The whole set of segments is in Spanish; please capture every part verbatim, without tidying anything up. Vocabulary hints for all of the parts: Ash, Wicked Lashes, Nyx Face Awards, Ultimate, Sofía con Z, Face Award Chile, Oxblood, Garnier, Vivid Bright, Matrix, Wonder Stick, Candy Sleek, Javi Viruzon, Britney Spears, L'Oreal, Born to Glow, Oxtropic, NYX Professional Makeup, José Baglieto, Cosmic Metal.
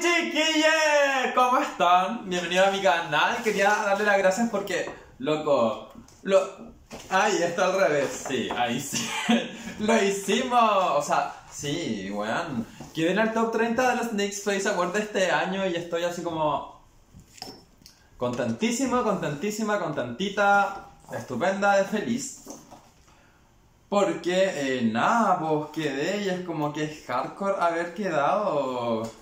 Chiquillas, ¿cómo están? Bienvenidos a mi canal. Quería darle las gracias porque, loco, lo... Ay, está al revés, sí, ahí sí. Lo hicimos, o sea, sí, weón. Quedé en el top treinta de los Nyx Face Awards de este año y estoy así como contentísimo, contentísima, contentita, estupenda, de feliz. Porque, eh, nada, pues quedé y es como que es hardcore haber quedado.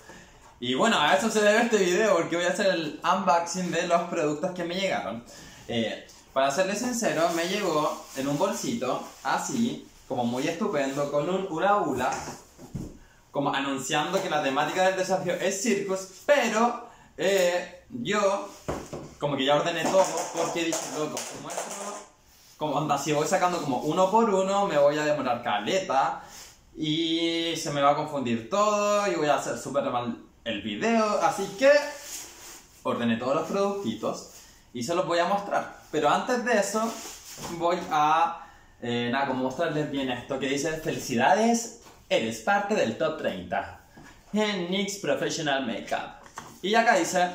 Y bueno, a eso se debe este video, porque voy a hacer el unboxing de los productos que me llegaron. Eh, para serles sincero, me llegó en un bolsito, así, como muy estupendo, con un hula hula, como anunciando que la temática del desafío es circus, pero eh, yo, como que ya ordené todo, porque dije, loco, como esto, como onda, si voy sacando como uno por uno, me voy a demorar caleta, y se me va a confundir todo, y voy a hacer súper mal el video, así que ordené todos los productitos y se los voy a mostrar. Pero antes de eso voy a eh, nada, como mostrarles bien esto que dice: felicidades, eres parte del top treinta en N Y X Professional Makeup. Y acá dice: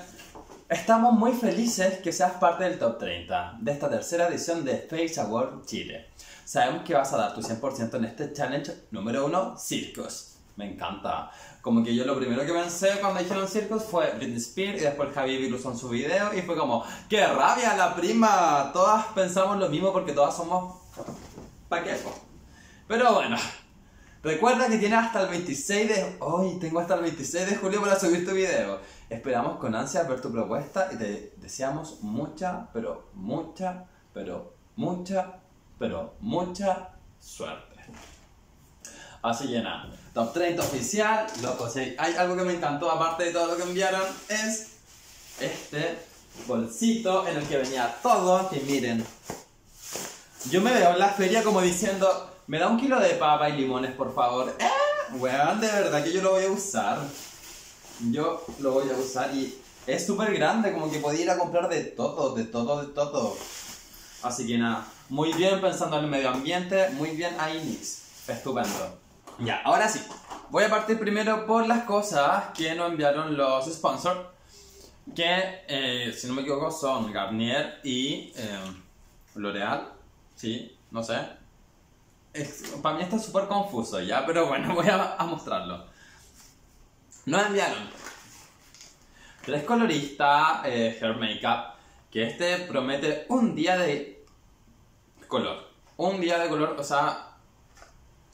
estamos muy felices que seas parte del top treinta de esta tercera edición de Face Award Chile. Sabemos que vas a dar tu cien por ciento en este challenge número uno, circos. Me encanta. Como que yo lo primero que pensé cuando dijeron circos fue Britney Spears y después Javi Viruzon su video y fue como, ¡qué rabia la prima! Todas pensamos lo mismo porque todas somos paquetes. Pero bueno, recuerda que tienes hasta el veintiséis de... hoy tengo hasta el veintiséis de julio para subir tu video. Esperamos con ansias ver tu propuesta y te deseamos mucha, pero mucha, pero mucha, pero mucha suerte. Así que nada, top treinta oficial, loco, si hay algo que me encantó aparte de todo lo que enviaron es este bolsito en el que venía todo, que miren. Yo me veo en la feria como diciendo, me da un kilo de papa y limones por favor. Eh, weón, de verdad que yo lo voy a usar. Yo lo voy a usar y es súper grande, como que podía ir a comprar de todo, de todo, de todo. Así que nada, muy bien pensando en el medio ambiente, muy bien ahí Nyx, estupendo. Ya, ahora sí, voy a partir primero por las cosas que nos enviaron los sponsors, que eh, si no me equivoco son Garnier y eh, L'Oreal, sí, no sé. Es, para mí está súper confuso ya, pero bueno, voy a, a mostrarlo. Nos enviaron tres coloristas, eh, hair makeup, que este promete un día de color, un día de color, o sea...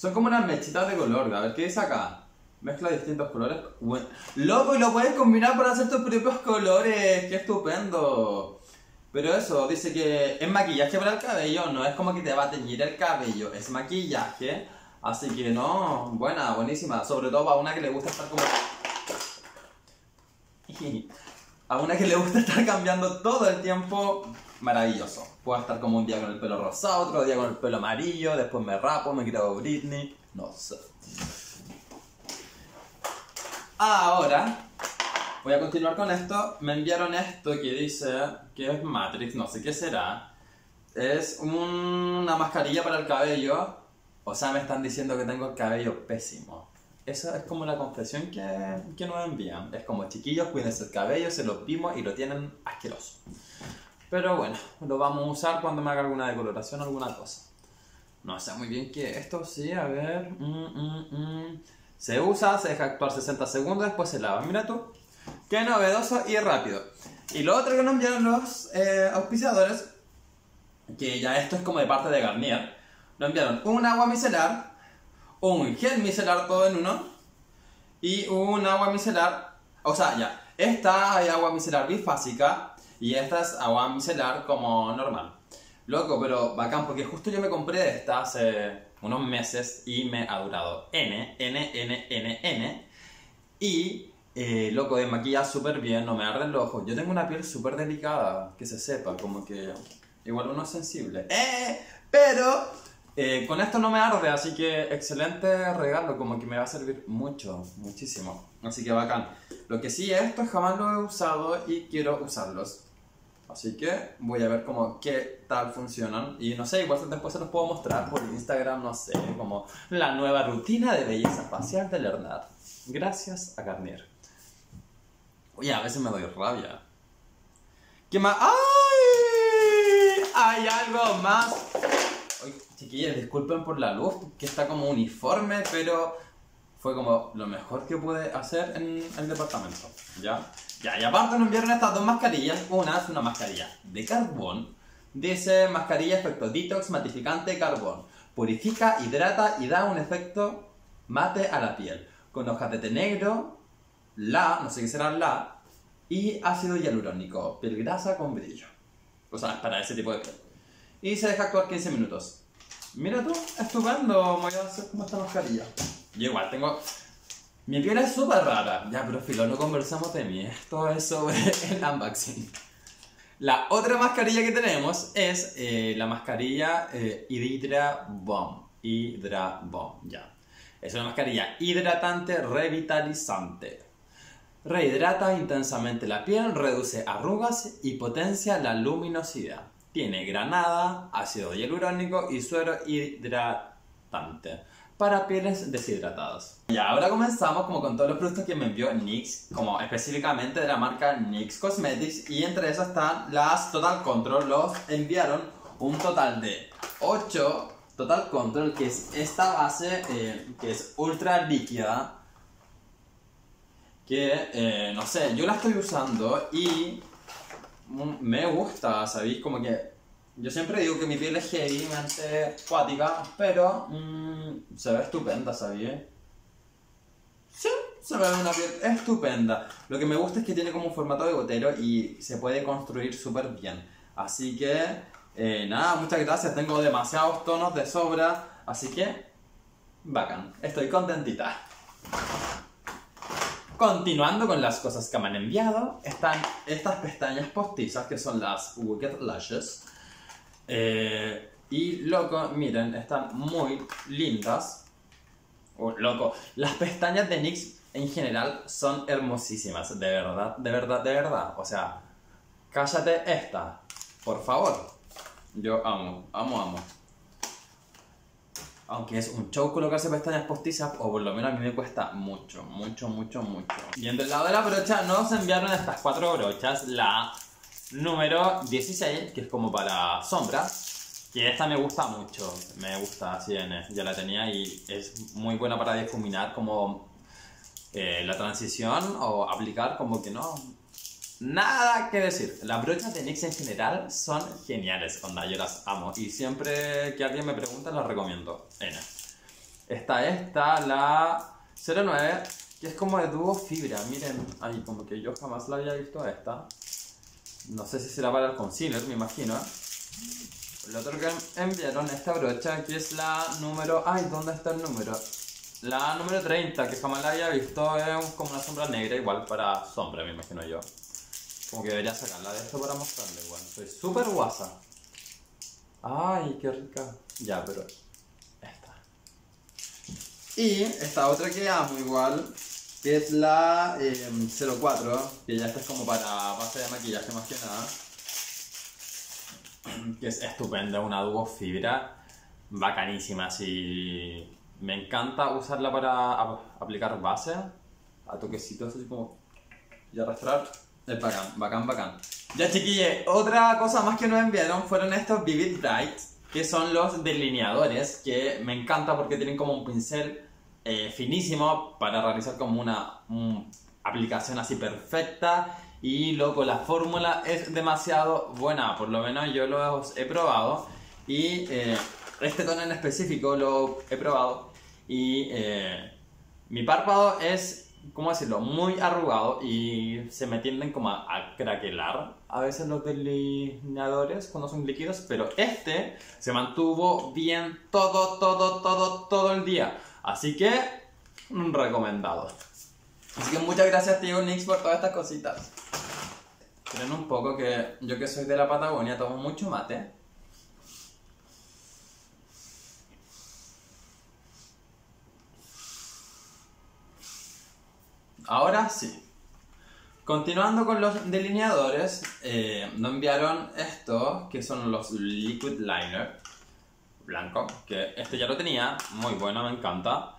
Son como unas mechitas de color, a ver, ¿qué dice acá? Mezcla distintos colores. Bueno, loco, y lo puedes combinar para hacer tus propios colores, qué estupendo. Pero eso, dice que es maquillaje para el cabello, no es como que te va a teñir el cabello, es maquillaje. Así que no, buena, buenísima, sobre todo para una que le gusta estar como... A una que le gusta estar cambiando todo el tiempo, maravilloso. Puedo estar como un día con el pelo rosado, otro día con el pelo amarillo, después me rapo, me grabo Britney, no sé. Ahora, voy a continuar con esto. Me enviaron esto que dice que es Matrix, no sé qué será. Es un, una mascarilla para el cabello. O sea, me están diciendo que tengo el cabello pésimo. Esa es como la confesión que, que nos envían. Es como, chiquillos, cuídense el cabello, se lo vimos y lo tienen asqueroso. Pero bueno, lo vamos a usar cuando me haga alguna decoloración o alguna cosa. No sé muy bien qué esto, sí, a ver. Mm, mm, mm. Se usa, se deja actuar sesenta segundos, después se lava. Mira tú, qué novedoso y rápido. Y lo otro que nos enviaron los eh, auspiciadores, que ya esto es como de parte de Garnier, nos enviaron un agua micelar, un gel micelar todo en uno, y un agua micelar, o sea, ya, esta hay agua micelar bifásica, y esta es agua micelar como normal. Loco, pero bacán, porque justo yo me compré esta hace unos meses y me ha durado N, N, N, N, N. Y, eh, loco, desmaquilla súper bien, no me arden los ojos. Yo tengo una piel súper delicada, que se sepa, como que igual uno es sensible. Eh, pero eh, con esto no me arde, así que excelente regalo, como que me va a servir mucho, muchísimo. Así que bacán. Lo que sí, esto jamás lo he usado y quiero usarlos. Así que voy a ver como qué tal funcionan. Y no sé, igual después se los puedo mostrar por Instagram, no sé, como la nueva rutina de belleza facial de Leonard. Gracias a Garnier. Oye, a veces me doy rabia. ¿Qué más? ¡Ay! Hay algo más. Oye, chiquillas, disculpen por la luz, que está como uniforme, pero fue como lo mejor que pude hacer en el departamento. ¿Ya? Ya, y aparte nos enviaron estas dos mascarillas. Una es una mascarilla de carbón. Dice mascarilla efecto detox, matificante, carbón. Purifica, hidrata y da un efecto mate a la piel. Con hojas de té negro, la, no sé qué será la, y ácido hialurónico, piel grasa con brillo. O sea, para ese tipo de piel. Y se deja actuar quince minutos. Mira tú, estupendo, me voy a hacer como esta mascarilla. Yo igual tengo... Mi piel es súper rara. Ya, pero filo, no conversamos de mí. Esto es sobre el unboxing. La otra mascarilla que tenemos es eh, la mascarilla eh, Hydra Bomb. Hydra Bomb, ya. Es una mascarilla hidratante, revitalizante. Rehidrata intensamente la piel, reduce arrugas y potencia la luminosidad. Tiene granada, ácido hialurónico y suero hidratante para pieles deshidratadas. Y ahora comenzamos como con todos los productos que me envió NYX, como específicamente de la marca NYX Cosmetics, y entre esas están las Total Control. Los enviaron un total de ocho Total Control, que es esta base eh, que es ultra líquida, que eh, no sé, yo la estoy usando y me gusta, ¿sabéis? Como que yo siempre digo que mi piel es heavy, mente acuática, pero mmm, se ve estupenda, ¿sabéis? Sí, se ve una piel estupenda. Lo que me gusta es que tiene como un formato de gotero y se puede construir súper bien. Así que, eh, nada, muchas gracias, tengo demasiados tonos de sobra, así que, bacán, estoy contentita. Continuando con las cosas que me han enviado, están estas pestañas postizas que son las Wicked Lashes. Eh, y loco, miren, están muy lindas. Oh, loco, las pestañas de NYX en general son hermosísimas, de verdad, de verdad, de verdad. O sea, cállate esta, por favor. Yo amo, amo, amo. Aunque es un show colocarse pestañas postizas, o por lo menos a mí me cuesta mucho, mucho, mucho, mucho. Y en el lado de la brocha nos enviaron estas cuatro brochas. La número dieciséis, que es como para sombra, que esta me gusta mucho, me gusta, así ya la tenía y es muy buena para difuminar como eh, la transición o aplicar, como que no, nada que decir. Las brochas de NYX en general son geniales, onda, yo las amo y siempre que alguien me pregunta las recomiendo. N. Está esta, la cero nueve, que es como de dúo fibra, miren, ahí como que yo jamás la había visto a esta. No sé si será para el concealer, me imagino. El otro que enviaron esta brocha, que es la número... Ay, ¿dónde está el número? La número treinta, que jamás la había visto. Es como una sombra negra, igual para sombra, me imagino yo. Como que debería sacarla de esto para mostrarle, igual. Soy súper guasa. Ay, qué rica. Ya, pero... Esta. Y esta otra que amo igual, que es la eh, cero cuatro, que ya esta es como para base de maquillaje más que nada, que es estupenda, una dúo fibra bacanísima, así me encanta usarla para aplicar base a toquecitos así como y arrastrar. Es bacán, bacán, bacán. Ya, chiquille, otra cosa más que nos enviaron fueron estos Vivid Bright, que son los delineadores, que me encanta porque tienen como un pincel Eh, finísimo para realizar como una mm, aplicación así perfecta. Y loco, la fórmula es demasiado buena, por lo menos yo los he probado. Y eh, este tono en específico lo he probado y eh, mi párpado es, ¿cómo decirlo?, muy arrugado y se me tienden como a, a craquelar a veces los delineadores cuando son líquidos, pero este se mantuvo bien todo, todo, todo, todo el día. Así que, recomendado. Así que muchas gracias, tío NYX, por todas estas cositas. Creen un poco que yo, que soy de la Patagonia, tomo mucho mate. Ahora sí. Continuando con los delineadores, eh, nos enviaron estos, que son los Liquid Liner blanco, que este ya lo tenía, muy bueno, me encanta.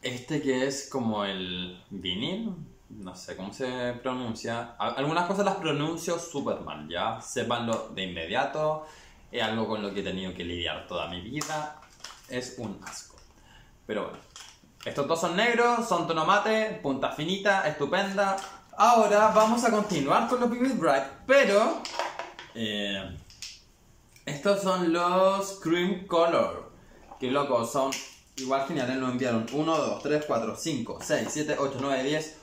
Este que es como el vinil, no sé cómo se pronuncia. Algunas cosas las pronuncio súper mal, ya, sépanlo de inmediato. Es algo con lo que he tenido que lidiar toda mi vida. Es un asco. Pero bueno, estos dos son negros, son tono mate, punta finita, estupenda. Ahora vamos a continuar con los Vivid Bright, pero eh, estos son los Cream Color. Que loco, son igual geniales. Nos enviaron uno, dos, tres, cuatro, cinco, seis, siete, ocho, nueve, diez,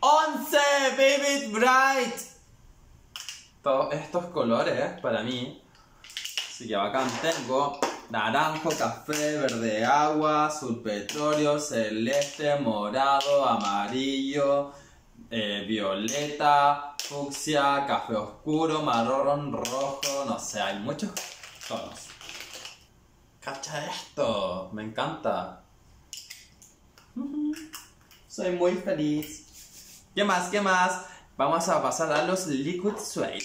once Vivid Bright. Todos estos colores para mí. Así que bacán, tengo naranjo, café, verde agua, azul petróleo, celeste, morado, amarillo, eh, violeta, fucsia, café oscuro, marrón, rojo, no sé, hay muchos tonos. ¡Cacha esto! Me encanta. Soy muy feliz. ¿Qué más? ¿Qué más? Vamos a pasar a los Liquid Suede.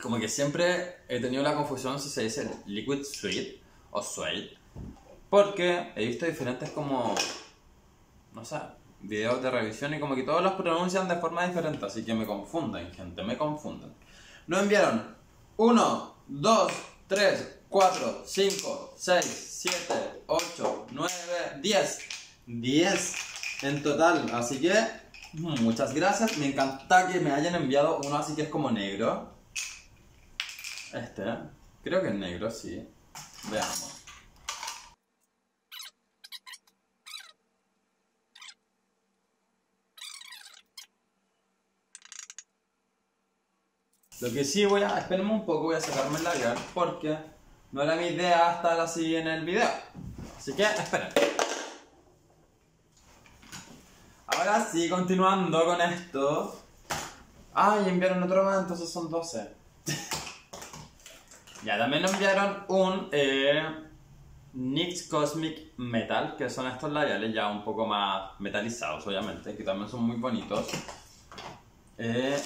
Como que siempre he tenido la confusión si se dice Liquid Suede o Suede, porque he visto diferentes como, no sé, videos de revisión y como que todos los pronuncian de forma diferente, así que me confunden, gente, me confunden. Nos enviaron uno, dos, tres, cuatro, cinco, seis, siete, ocho, nueve, diez. diez en total, así que muchas gracias, me encanta que me hayan enviado uno así que es como negro. Este, creo que es negro, sí. Veamos. Lo que sí voy a... Espérenme un poco, voy a sacarme el labial porque no era mi idea estar así en el video. Así que, esperen. Ahora sí, continuando con esto. Ah, y enviaron otro más, entonces son doce. Ya, también nos enviaron un eh, N Y X Cosmic Metal, que son estos labiales ya un poco más metalizados, obviamente, que también son muy bonitos. Eh,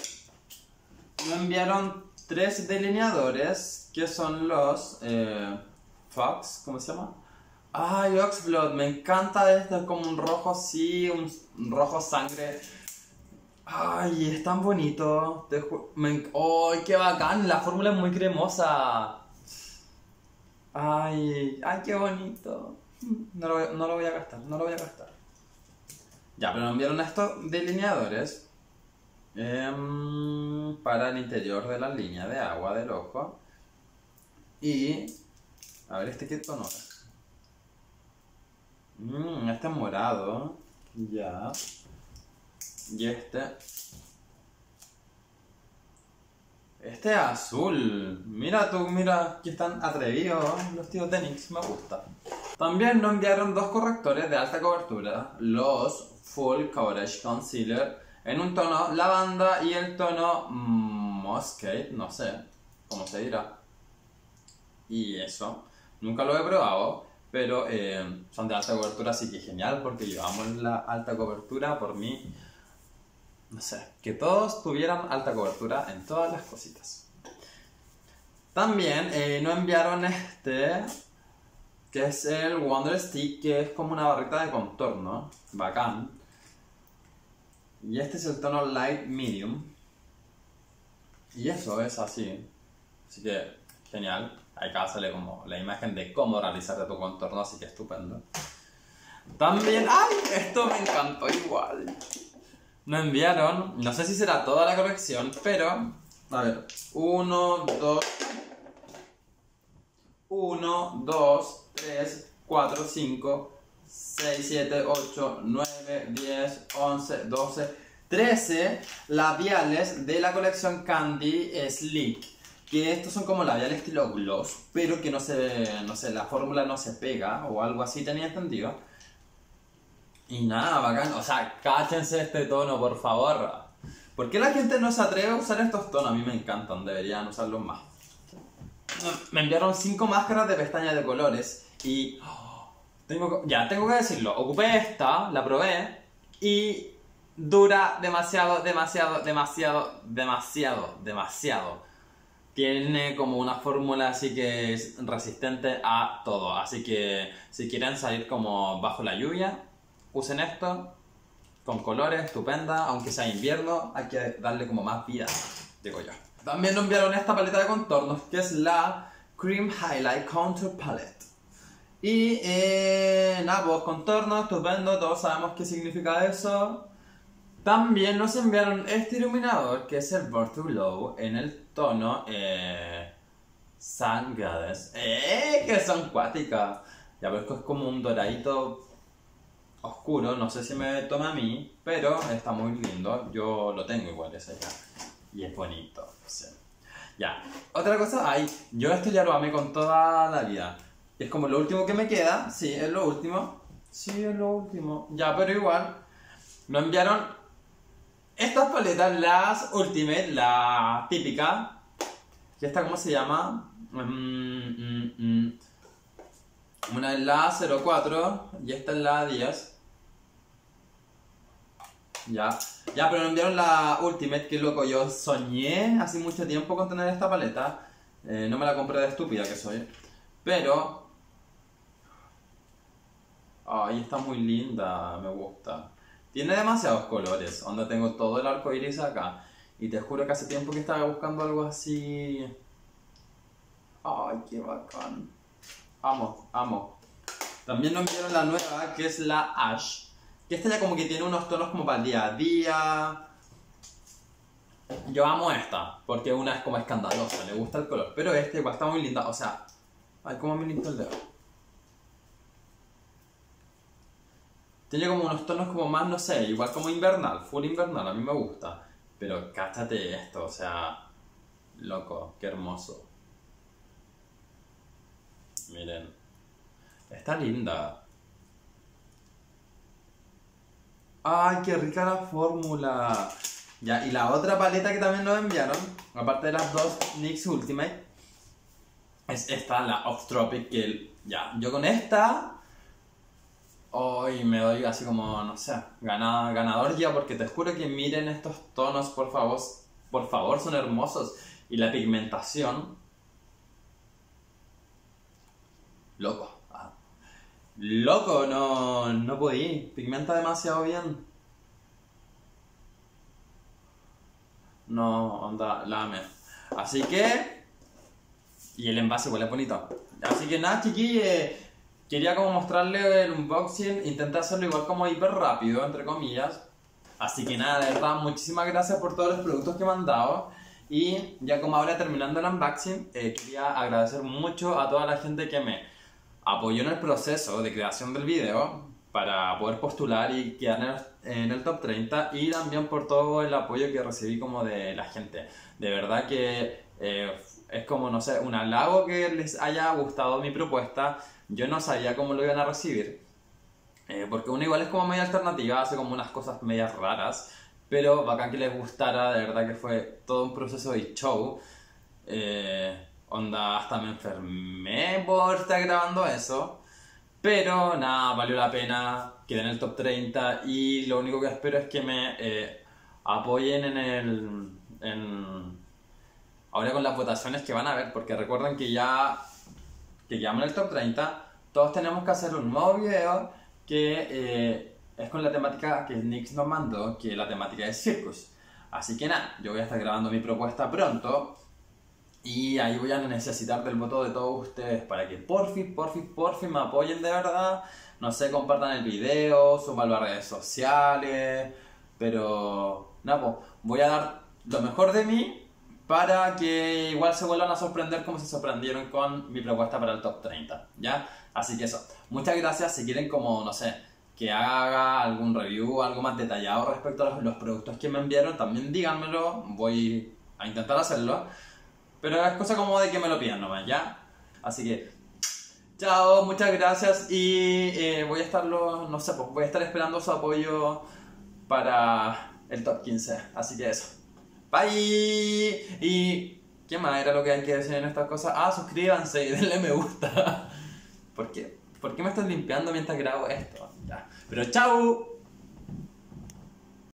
nos enviaron tres delineadores, que son los eh, Fox, ¿cómo se llama? ¡Ay, Oxblood! Me encanta este, es como un rojo así, un, un rojo sangre. Ay, es tan bonito. Te Me oh, qué bacán. La fórmula es muy cremosa. Ay, ay, qué bonito. No lo, no lo voy a gastar, no lo voy a gastar. Ya, pero nos enviaron estos delineadores eh, para el interior de la línea de agua del ojo. Y a ver este qué tono. Mmm, este es morado. Ya. Y este... Este es azul. Mira tú, mira que están atrevidos los tíos de N Y X, me gusta. También nos enviaron dos correctores de alta cobertura. Los Full Coverage Concealer en un tono lavanda y el tono Muscade, no sé cómo se dirá. Y eso, nunca lo he probado. Pero eh, son de alta cobertura, así que genial porque llevamos la alta cobertura por mí. No sé, que todos tuvieran alta cobertura en todas las cositas. También eh, nos enviaron este, que es el Wonder Stick, que es como una barrita de contorno, bacán. Y este es el tono Light Medium. Y eso es así, así que genial. Acá sale como la imagen de cómo realizarte tu contorno, así que estupendo. También, ¡ay! Esto me encantó igual. Nos enviaron, no sé si será toda la colección, pero... A ver, uno, dos, uno, dos, tres, cuatro, cinco, seis, siete, ocho, nueve, diez, once, doce, trece labiales de la colección Candy Sleek. Que estos son como labiales estilo gloss, pero que no se, no sé, la fórmula no se pega o algo así, tenía entendido. Y nada, bacán, o sea, cáchense este tono, por favor. ¿Por qué la gente no se atreve a usar estos tonos? A mí me encantan, deberían usarlos más. Me enviaron cinco máscaras de pestañas de colores y... Oh, tengo, ya, tengo que decirlo, ocupé esta, la probé y dura demasiado, demasiado, demasiado, demasiado, demasiado. Tiene como una fórmula así que es resistente a todo, así que si quieren salir como bajo la lluvia, usen esto con colores, estupenda, aunque sea invierno, hay que darle como más vida, digo yo. También nos enviaron esta paleta de contornos, que es la Cream Highlight Contour Palette. Y eh, nada, pues contornos, estupendo, todos sabemos qué significa eso. También nos enviaron este iluminador, que es el Born to Glow, en el tono eh, Sun Goddess. ¡Eh! ¡Que son cuáticas! Ya ves que es como un doradito oscuro, no sé si me toma a mí, pero está muy lindo. Yo lo tengo igual ese ya. Y es bonito, sí. Ya. Otra cosa, ay, yo esto ya lo amé con toda la vida. Es como lo último que me queda, sí, es lo último. Sí, es lo último. Ya, pero igual, nos enviaron estas paletas, las Ultimate, la típica. ¿Y esta cómo se llama? Mm, mm, mm. Una es la cero cuatro y esta es la diez. Ya, ya, pero nos enviaron la Ultimate, que loco, yo soñé hace mucho tiempo con tener esta paleta. Eh, no me la compré de estúpida que soy. Pero... ay, oh, está muy linda, me gusta. Tiene demasiados colores, onda tengo todo el arco iris acá. Y te juro que hace tiempo que estaba buscando algo así. Ay, qué bacán. Amo, amo. También nos enviaron la nueva, que es la Ash. Que esta ya como que tiene unos tonos como para el día a día. Yo amo esta, porque una es como escandalosa, le gusta el color. Pero esta igual está muy linda, o sea... ay, cómo me limpio el dedo. Tiene como unos tonos como más, no sé, igual como invernal, full invernal, a mí me gusta. Pero cáchate esto, o sea, loco, qué hermoso. Miren, está linda. Ay, qué rica la fórmula. Ya, y la otra paleta que también nos enviaron, aparte de las dos N Y X Ultimate, es esta, la Oxtropic, que ya, yo con esta... hoy me doy así como, no sé, ganado, ganador ya, porque te juro que miren estos tonos, por favor, por favor, son hermosos. Y la pigmentación... loco. Ah. Loco, no, no podí. Pigmenta demasiado bien. No, onda, la amé. Así que... y el envase igual es bonito. Así que nada, chiquillos. Quería como mostrarle el unboxing, intenté hacerlo igual como hiper rápido, entre comillas. Así que nada, de verdad, muchísimas gracias por todos los productos que me han dado. Y ya como ahora terminando el unboxing, eh, quería agradecer mucho a toda la gente que me apoyó en el proceso de creación del video para poder postular y quedar en el top treinta. Y también por todo el apoyo que recibí como de la gente. De verdad que eh, es como, no sé, un halago que les haya gustado mi propuesta. Yo no sabía cómo lo iban a recibir, eh, porque uno igual es como media alternativa, hace como unas cosas medias raras, pero bacán que les gustara, de verdad que fue todo un proceso de show. Eh, onda, hasta me enfermé por estar grabando eso, pero nada, valió la pena, quedé en el top treinta y lo único que espero es que me eh, apoyen en el... en... ahora con las votaciones que van a ver, porque recuerden que ya... que llaman el top treinta, todos tenemos que hacer un nuevo video que eh, es con la temática que N Y X nos mandó, que la temática es Circus. Así que nada, yo voy a estar grabando mi propuesta pronto y ahí voy a necesitar del voto de todos ustedes para que por fin, por fin, por fin me apoyen de verdad. No sé, compartan el video, súbanlo a redes sociales, pero nada, pues voy a dar lo mejor de mí para que igual se vuelvan a sorprender como se sorprendieron con mi propuesta para el top treinta, ¿ya? Así que eso, muchas gracias. Si quieren como, no sé, que haga algún review, algo más detallado respecto a los, los productos que me enviaron, también díganmelo, voy a intentar hacerlo, pero es cosa como de que me lo pidan nomás, ¿ya? Así que, chao, muchas gracias y eh, voy a estarlo, no sé, pues voy a estar esperando su apoyo para el top quince, así que eso. Bye. Y ¿qué más era lo que hay que decir en estas cosas? Ah, suscríbanse y denle me gusta. ¿Por qué? ¿Por qué me estás limpiando mientras grabo esto? Ya. Pero chau.